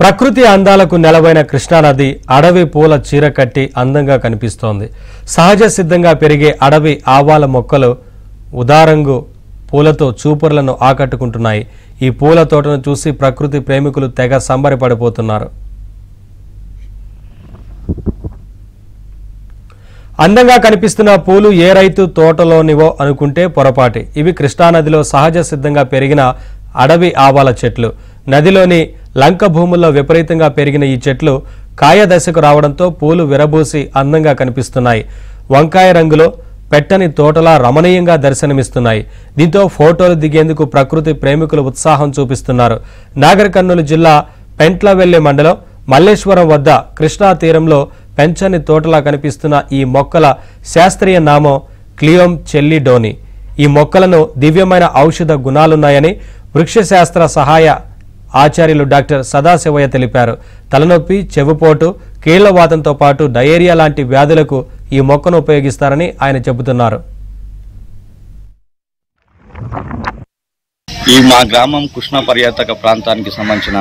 ప్రకృతి అందాలకు నెలవైన కృష్ణానది అడవి పూల చీర కట్టి అందంగా కనిపిస్తోంది. సహజ సిద్ధంగా పెరిగే అడవి ఆవాల మొక్కలు ఉదారంగు పూలతో చూపరులను ఆకట్టుకుంటున్నాయి. ఈ పూల తోటను చూసి ప్రకృతి ప్రేమికులు తెగ సంబరపడిపోతున్నారు. అందంగా కనిపిస్తున్న పూలు ఏ రైతు తోటలోనివో అనుకుంటే పొరపాటే. ఇవి కృష్ణానదిలో సహజ సిద్ధంగా పెరిగిన అడవి ఆవాల చెట్లు. నదిలోని లంక భూముల్లో విపరీతంగా పెరిగిన ఈ చెట్లు కాయ దశకు రావడంతో పూలు విరబూసి అందంగా కనిపిస్తున్నాయి. వంకాయ రంగులో పెట్టని తోటలా రమణీయంగా దర్శనమిస్తున్నాయి. దీంతో ఫోటోలు దిగేందుకు ప్రకృతి ప్రేమికులు ఉత్సాహం చూపిస్తున్నారు. నాగర్కర్నూలు జిల్లా పెంట్లవెల్లి మండలం మల్లేశ్వరం వద్ద కృష్ణా తీరంలో పెంచని తోటలా కనిపిస్తున్న ఈ మొక్కల శాస్త్రీయ నామం క్లియో చెల్లి. ఈ మొక్కలను దివ్యమైన ఔషధ గుణాలున్నాయని వృక్షశాస్త్ర సహాయ ఆచార్యులు డాక్టర్ సదాశివయ్య తెలిపారు. తలనొప్పి, చెవుపోటు, కీళ్లవాతంతో పాటు డయేరియా లాంటి వ్యాధులకు ఈ మొక్కను ఉపయోగిస్తారని ఆయన చెబుతున్నారు. ఈ మా గ్రామం కృష్ణా పర్యాటక ప్రాంతానికి సంబంధించిన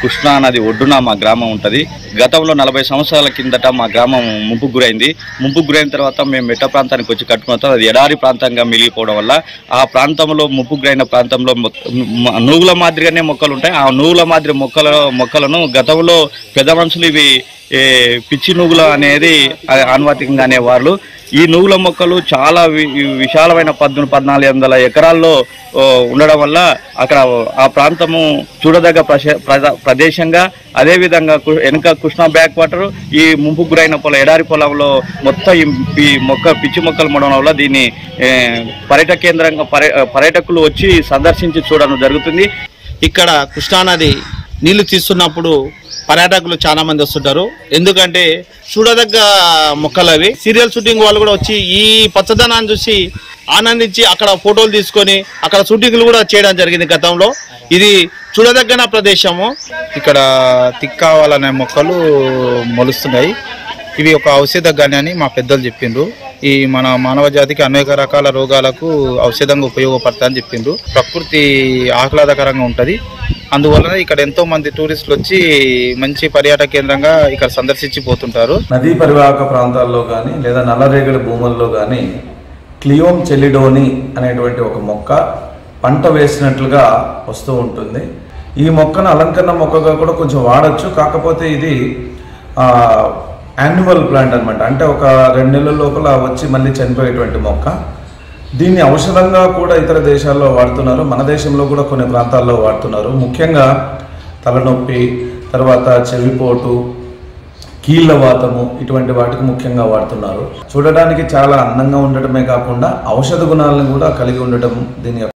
కృష్ణా నది ఒడ్డున మా గ్రామం ఉంటుంది. గతంలో 40 సంవత్సరాల కిందట మా గ్రామం ముంపుకు గురైంది. ముంపుకు గురైన తర్వాత మేము మెట్ట ప్రాంతానికి వచ్చి కట్టుకున్న తర్వాత అది ఎడారి ప్రాంతంగా మిగిలిపోవడం వల్ల ఆ ప్రాంతంలో ముంపుకు గురైన ప్రాంతంలో నువ్వుల మాదిరిగానే మొక్కలు ఉంటాయి. ఆ నువ్వుల మాదిరి మొక్కలను గతంలో పెద్ద మనుషులు ఇవి పిచ్చి నువ్వులు అనేది అనువాతికంగా అనేవాళ్ళు. ఈ నువ్వుల మొక్కలు చాలా విశాలమైన 14,500 ఎకరాల్లో ఉండడం వల్ల అక్కడ ఆ ప్రాంతము చూడదగ్గ ప్రదేశంగా, అదేవిధంగా వెనుక కృష్ణా బ్యాక్ వాటర్, ఈ ముంపుకు గురైన ఎడారి పొలంలో మొత్తం ఈ పిచ్చి మొక్కలు ఉండడం వల్ల దీన్ని పర్యాటక కేంద్రంగా పర్యాటకులు వచ్చి సందర్శించి చూడడం జరుగుతుంది. ఇక్కడ కృష్ణానది నీళ్లు తీస్తున్నప్పుడు పర్యాటకులు చాలా మంది వస్తుంటారు. ఎందుకంటే చూడదగ్గ మొక్కలు అవి. సీరియల్ షూటింగ్ వాళ్ళు కూడా వచ్చి ఈ పచ్చదనాన్ని చూసి ఆనందించి అక్కడ ఫోటోలు తీసుకొని అక్కడ షూటింగ్లు కూడా చేయడం జరిగింది గతంలో. ఇది చూడదగ్గన ప్రదేశము. ఇక్కడ తిక్కావాలనే మొక్కలు మొలుస్తున్నాయి. ఇవి ఒక ఔషధ గణ్యాన్ని మా పెద్దలు చెప్పిండ్రు. ఈ మన మానవ జాతికి అనేక రకాల రోగాలకు ఔషధంగా ఉపయోగపడతా అని చెప్పిండ్రు. ప్రకృతి ఆహ్లాదకరంగా ఉంటుంది. అందువలన ఇక్కడ ఎంతో మంది టూరిస్టులు వచ్చి మంచి పర్యాటక కేంద్రంగా ఇక్కడ సందర్శించి పోతుంటారు. నదీ పరివాహక ప్రాంతాల్లో కానీ లేదా నల్లరేగడి భూముల్లో కానీ క్లియో చెల్లి అనేటువంటి ఒక మొక్క పంట వేసినట్లుగా వస్తూ ఉంటుంది. ఈ మొక్కను అలంకరణ మొక్కగా కూడా కొంచెం వాడచ్చు. కాకపోతే ఇది యాన్యువల్ ప్లాంట్ అనమాట. అంటే ఒక 2 నెలల లోపల వచ్చి మళ్ళీ చనిపోయేటువంటి మొక్క. దీన్ని ఔషధంగా కూడా ఇతర దేశాల్లో వాడుతున్నారు. మన దేశంలో కూడా కొన్ని ప్రాంతాల్లో వాడుతున్నారు. ముఖ్యంగా తలనొప్పి, తర్వాత చెవిపోటు, కీళ్ళవాతము, ఇటువంటి వాటికి ముఖ్యంగా వాడుతున్నారు. చూడడానికి చాలా అందంగా ఉండటమే కాకుండా ఔషధ గుణాలను కూడా కలిగి ఉండటం దీని